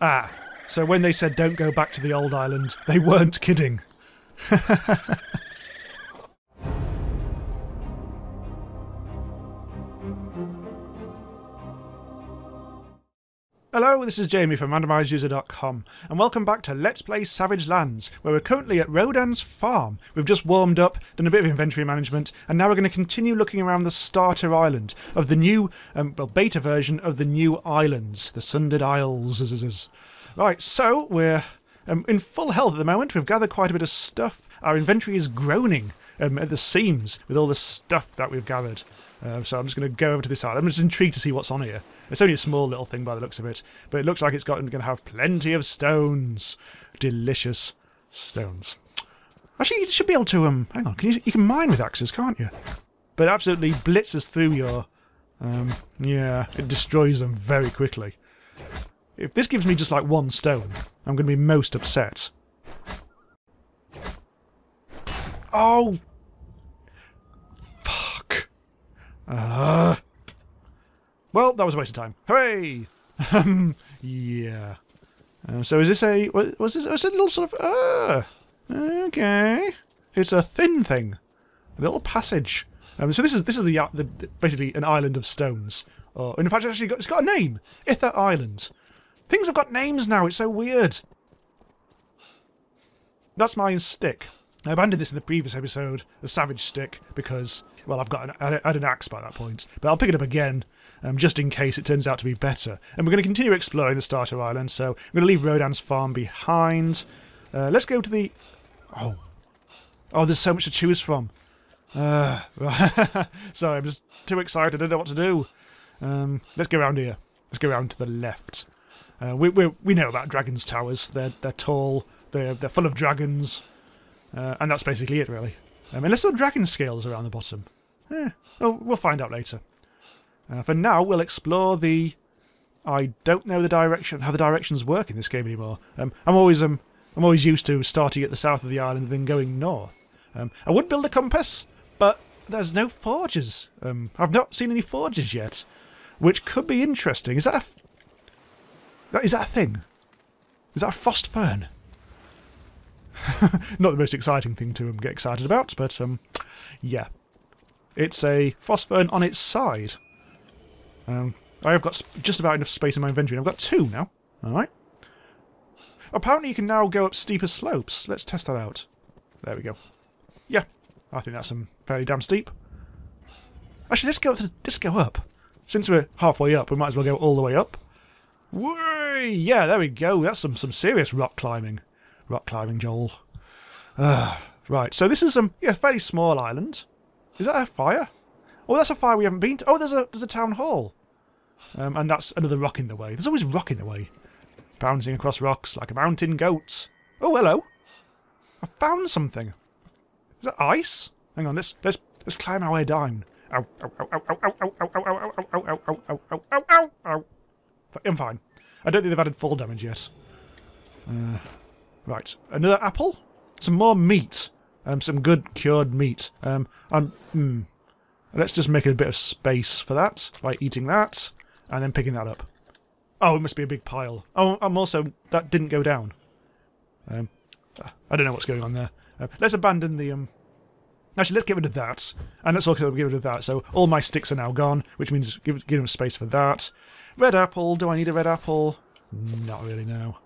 Ah, so when they said don't go back to the old island, they weren't kidding. Hello, this is Jamie from RandomizedUser.com, and welcome back to Let's Play Savage Lands, where we're currently at Rodan's farm. We've just warmed up, done a bit of inventory management, and now we're going to continue looking around the starter island of the new, well, beta version of the new islands, the Sundered Isles. Right, so we're in full health at the moment. We've gathered quite a bit of stuff. Our inventory is groaning at the seams with all the stuff that we've gathered. So I'm just going to go over to this side. I'm just intrigued to see what's on here. It's only a small little thing by the looks of it, but it looks like it's going to have plenty of stones. Delicious stones. Actually, you should be able to... hang on, you can mine with axes, can't you? But it absolutely blitzes through your... yeah, it destroys them very quickly. If this gives me just like one stone, I'm going to be most upset. Oh! Well, that was a waste of time. Hooray! Yeah. So is this a... was this a little sort of... okay. It's a thin thing. A little passage. So this is the basically an island of stones. Or, in fact, it's got a name. Itha Island. Things have got names now. It's so weird. That's my stick. I abandoned this in the previous episode, the Savage Stick, because... well, I've got I had an axe by that point, but I'll pick it up again just in case it turns out to be better. And we're going to continue exploring the starter island, so I'm going to leave Rodan's farm behind. Let's go to the... Oh, there's so much to choose from. Sorry, I'm just too excited. I don't know what to do. Let's go around here. Let's go around to the left. We know about Dragon's Towers. They're tall. They're full of dragons. And that's basically it, really. Unless there are dragon scales around the bottom. We'll find out later. For now, we'll explore the... I don't know the direction, how the directions work in this game anymore. I'm always used to starting at the south of the island and then going north. I would build a compass, but there's no forges. I've not seen any forges yet, which could be interesting. Is that a thing? Is that a frost fern? Not the most exciting thing to get excited about, but yeah. It's a frost fern on its side. I have got just about enough space in my inventory. I've got two now. Alright. Apparently you can now go up steeper slopes. Let's test that out. There we go. Yeah, I think that's fairly damn steep. Actually, let's go up. Since we're halfway up, we might as well go all the way up. Whey! Yeah, there we go. That's some serious rock climbing. Rock climbing, Joel. Right, so this is a fairly small island. Is that a fire? Oh, that's a fire we haven't been to. Oh, there's a town hall. And that's another rock in the way. There's always rock in the way. Bouncing across rocks like a mountain goat. Oh, hello. I found something. Is that ice? Hang on, let's climb our way down. Ow, ow, ow, ow, ow, ow, ow, ow, ow, ow, ow, ow, ow, ow, ow, ow, ow. I'm fine. I don't think they've added fall damage yet. Right, another apple, some more meat, some good cured meat. Let's just make a bit of space for that by eating that and then picking that up. Oh, it must be a big pile. Oh, I'm also, that didn't go down. I don't know what's going on there. Let's abandon the... Actually, let's get rid of that, and let's also get rid of that. So all my sticks are now gone, which means give them space for that. Red apple, do I need a red apple? Not really, no.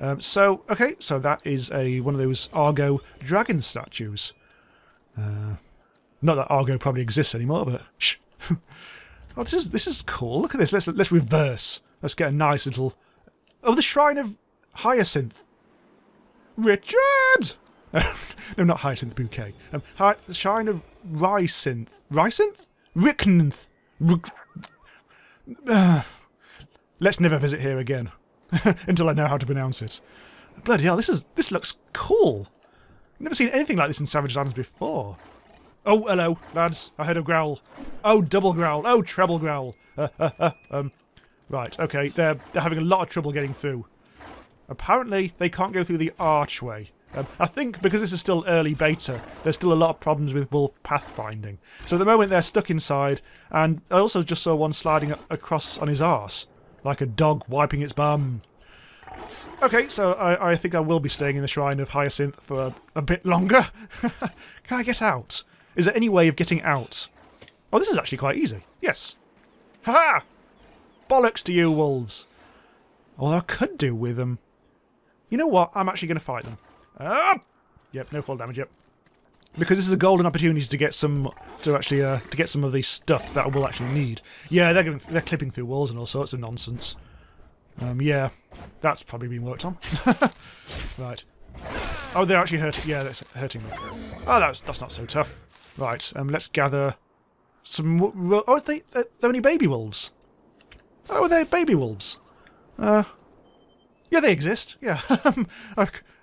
Okay, so that is one of those Argo dragon statues. Not that Argo probably exists anymore, but shh. Oh, this is cool. Look at this. Let's reverse. Let's get a nice little. Oh, the Shrine of Hyacinth. Richard. No, not Hyacinth Bouquet. The Shrine of Rycnth. Rycnth? Rycnth. Let's never visit here again. Until I know how to pronounce it. Bloody hell, this looks cool. Never seen anything like this in Savage Lands before. Oh, hello, lads. I heard a growl. Oh, double growl. Oh, treble growl. Right, okay, they're having a lot of trouble getting through. Apparently, they can't go through the archway. I think because this is still early beta, there's still a lot of problems with wolf pathfinding. So at the moment, they're stuck inside, and I also just saw one sliding across on his arse. Like a dog wiping its bum. Okay, so I think I will be staying in the Shrine of Hyacinth for a bit longer. Can I get out? Is there any way of getting out? Oh, this is actually quite easy. Yes. Ha-ha! Bollocks to you, wolves. Although I could do with them. You know what? I'm actually going to fight them. Ah! Yep, no fall damage, yep. Because this is a golden opportunity to get some, to get some of these stuff that I will actually need. Yeah, they're clipping through walls and all sorts of nonsense. Yeah, that's probably been worked on. Right. Oh, they're actually hurting. Yeah, that's hurting me. Oh, that's not so tough. Right. Let's gather some. Oh, they're only baby wolves. Oh, they're baby wolves. Yeah, they exist. Yeah.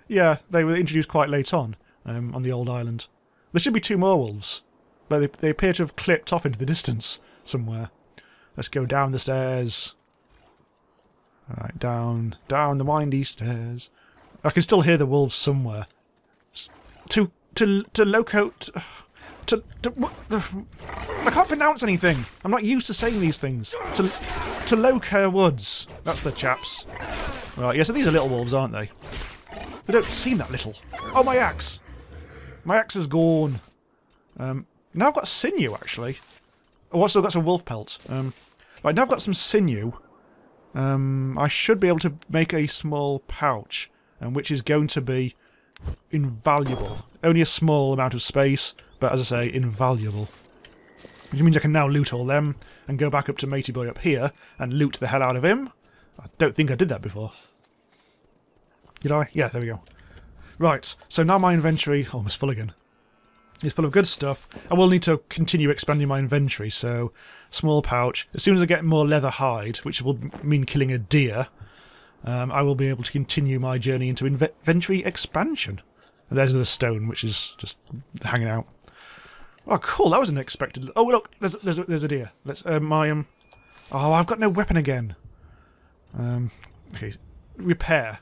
Yeah, they were introduced quite late on the old island. There should be two more wolves, but they appear to have clipped off into the distance somewhere. Let's go down the stairs. All right, down the windy stairs. I can still hear the wolves somewhere. I can't pronounce anything. I'm not used to saying these things. Toloko Woods. That's the chaps. Right, yeah, so these are little wolves, aren't they? They don't seem that little. Oh, my axe. My axe is gone. Now I've got sinew, actually. Oh, I've still got some wolf pelt. Right, now I've got some sinew. I should be able to make a small pouch, which is going to be invaluable. Only a small amount of space, but as I say, invaluable. Which means I can now loot all them and go back up to Matey Boy up here and loot the hell out of him. I don't think I did that before. Did I? Yeah, there we go. Right, so now my inventory, almost full again, is full of good stuff. I will need to continue expanding my inventory, so small pouch. As soon as I get more leather hide, which will mean killing a deer, I will be able to continue my journey into inventory expansion. And there's the stone, which is just hanging out. Oh, cool, that was unexpected. Oh, look, there's a deer. Let's, oh, I've got no weapon again. Okay, repair.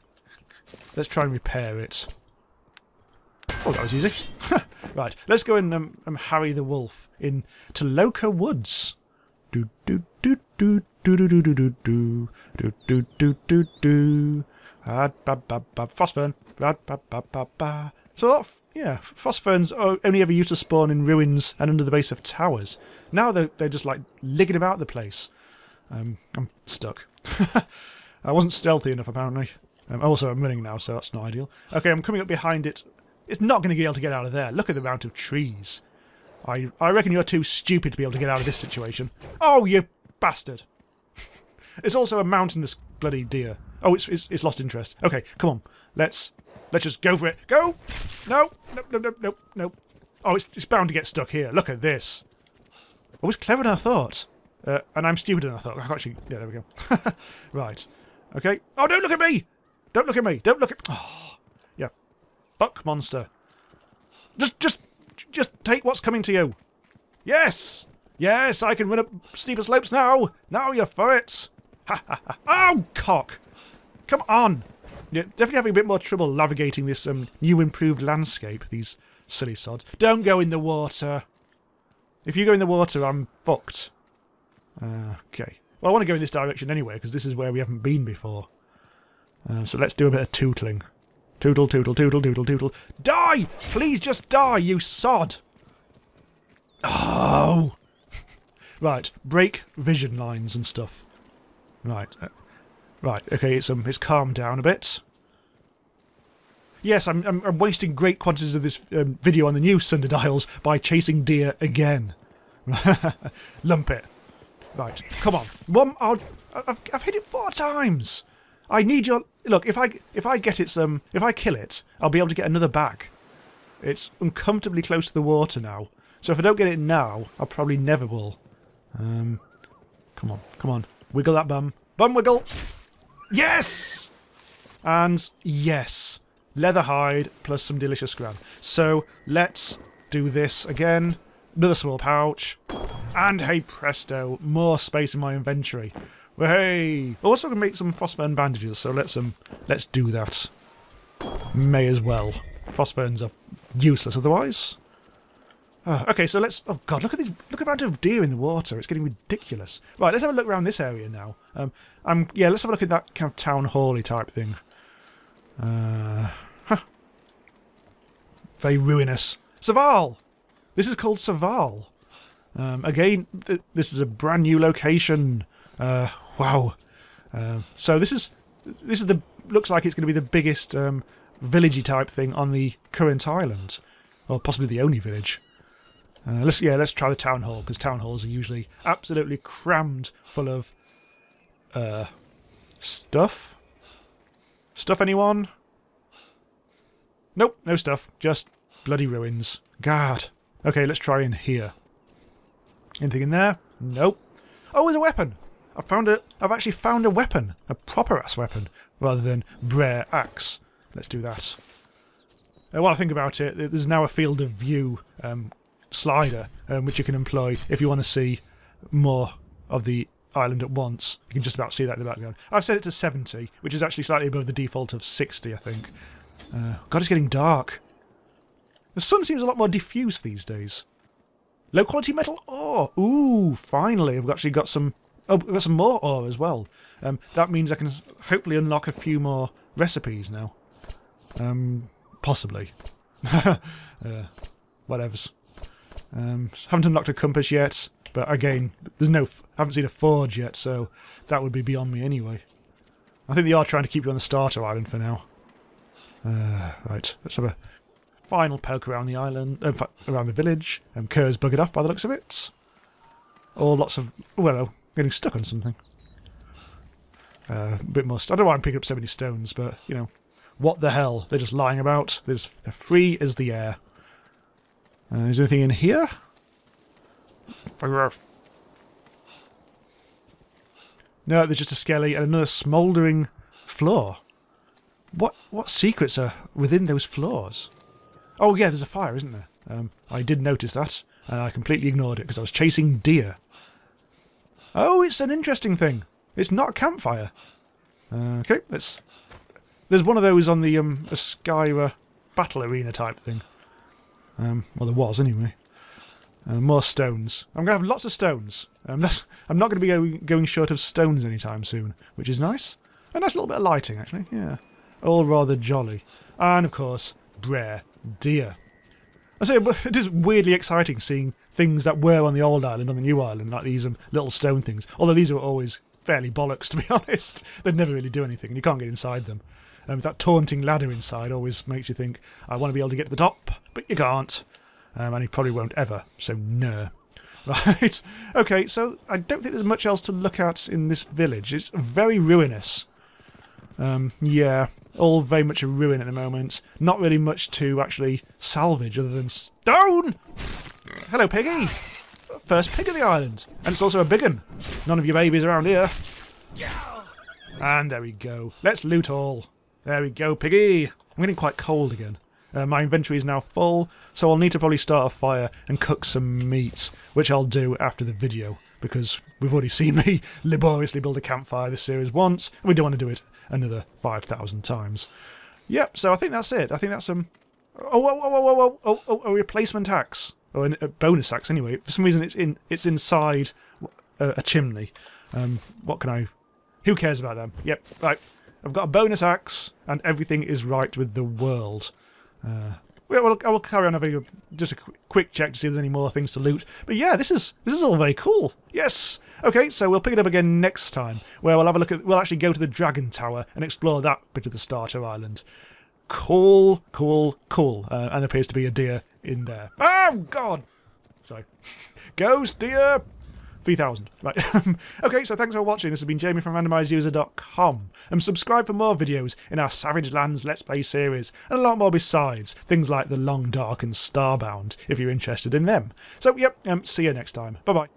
Let's try and repair it. Oh, that was easy. Right, let's go and harry the wolf in Toloko Woods. Do do do do do do do do do do do do do do. Phosphern. So a lot of, yeah, phosphorns are only ever used to spawn in ruins and under the base of towers. Now they're just like ligging about the place. I'm stuck. I wasn't stealthy enough apparently. Also, I'm running now, so that's not ideal. Okay, I'm coming up behind it. It's not going to be able to get out of there. Look at the amount of trees. I reckon you're too stupid to be able to get out of this situation. Oh, you bastard! It's also a mountainous bloody deer. Oh, it's lost interest. Okay, come on. Let's just go for it. Go! No! No. Oh, it's bound to get stuck here. Look at this. I was cleverer than I thought. And I'm stupider than I thought. Actually, yeah, there we go. Right. Okay. Oh, don't look at me! Don't look at me! Don't look at... Oh, yeah. Fuck, monster. Just take what's coming to you. Yes! Yes, I can run up steeper slopes now! Now you're for it! Ha ha ha! Oh, cock! Come on! You're definitely having a bit more trouble navigating this new improved landscape, these silly sods. Don't go in the water! If you go in the water, I'm fucked. Okay. Well, I want to go in this direction anyway, because this is where we haven't been before. So let's do a bit of tootling. Tootle, tootle, tootle, tootle, tootle. Die! Please just die, you sod! Oh! Right, break vision lines and stuff. Right. Right, okay, it's calmed down a bit. Yes, I'm wasting great quantities of this video on the new Sundered Isles by chasing deer again. Lump it. Right, come on. I've hit it 4 times! I need your look. If I get it, if I kill it, I'll be able to get another bag. It's uncomfortably close to the water now, so if I don't get it now, I probably never will. Come on, wiggle that bum, bum wiggle. Yes, and yes, leather hide plus some delicious gran. So let's do this again. Another small pouch, and hey presto, more space in my inventory. Hey! Also can make some phosphern bandages, so let's do that. May as well. Phosphorns are useless otherwise. Oh, okay, so let's... Oh, God, look at the amount of deer in the water. It's getting ridiculous. Right, let's have a look around this area now. Yeah, let's have a look at that kind of town hall-y type thing. Very ruinous. Saval! This is called Saval. Again, this is a brand new location. Wow. So this is the... Looks like it's going to be the biggest villagey type thing on the current island. Or possibly the only village. Let's try the town hall, because town halls are usually absolutely crammed full of stuff. Stuff, anyone? Nope, no stuff. Just bloody ruins. God. Okay, let's try in here. Anything in there? Nope. Oh, there's a weapon! I've actually found a weapon. A proper-ass weapon, rather than brer axe. Let's do that. While I think about it, there's now a field of view slider, which you can employ if you want to see more of the island at once. You can just about see that in the background. I've set it to 70, which is actually slightly above the default of 60, I think. God, it's getting dark. The sun seems a lot more diffuse these days. Low-quality metal ore! Ooh, finally, I've actually got some... Oh, we've got some more ore as well. That means I can hopefully unlock a few more recipes now. Possibly. Whatevs. Haven't unlocked a compass yet, but again, there's no... I haven't seen a forge yet, so that would be beyond me anyway. I think they are trying to keep you on the starter island for now. Right, let's have a final poke around the island, around the village. Kerr's buggered off by the looks of it. Or lots of... Well, getting stuck on something. A bit more... I don't know why I'm picking up so many stones, but, you know, what the hell? They're just lying about. They're free as the air. Is there anything in here? No, there's just a skelly and another smouldering floor. What secrets are within those floors? Oh yeah, there's a fire, isn't there? I did notice that, and I completely ignored it because I was chasing deer. Oh, it's an interesting thing. It's not a campfire. Okay, let's... There's one of those on the Askyra battle arena type thing. Well, there was, anyway. More stones. I'm going to have lots of stones. I'm not going to be going short of stones anytime soon, which is nice. A nice little bit of lighting, actually, yeah. All rather jolly. And, of course, brer deer. I say, it is weirdly exciting seeing things that were on the old island, on the new island, like these little stone things. Although these were always fairly bollocks, to be honest. They'd never really do anything, and you can't get inside them. That taunting ladder inside always makes you think, I want to be able to get to the top, but you can't. And you probably won't ever, so no. Right, okay, so I don't think there's much else to look at in this village. It's very ruinous. Yeah, all very much a ruin at the moment. Not really much to actually salvage other than stone! Hello, piggy! First pig of the island. And it's also a big one. None of your babies around here. And there we go. Let's loot all. There we go, piggy! I'm getting quite cold again. My inventory is now full, so I'll need to probably start a fire and cook some meat, which I'll do after the video, because we've already seen me laboriously build a campfire this series once, and we don't want to do it another 5,000 times. Yep, so I think that's it. I think that's some... a replacement axe. Or a bonus axe, anyway. For some reason, it's inside a chimney. What can I... Who cares about them? Yep, right. I've got a bonus axe, and everything is right with the world. I will carry on having just a quick check to see if there's any more things to loot. But yeah, this is all very cool. Yes! Okay, so we'll pick it up again next time, where we'll have a look at... We'll actually go to the Dragon Tower and explore that bit of the starter island. Cool, cool, cool. And there appears to be a deer in there. Oh, God! Sorry. Ghost deer! 3,000. Right. Okay, so thanks for watching. This has been Jamie from RandomizedUser.com. Subscribe for more videos in our Savage Lands Let's Play series, and a lot more besides, things like The Long Dark and Starbound, if you're interested in them. So, yep, see you next time. Bye-bye.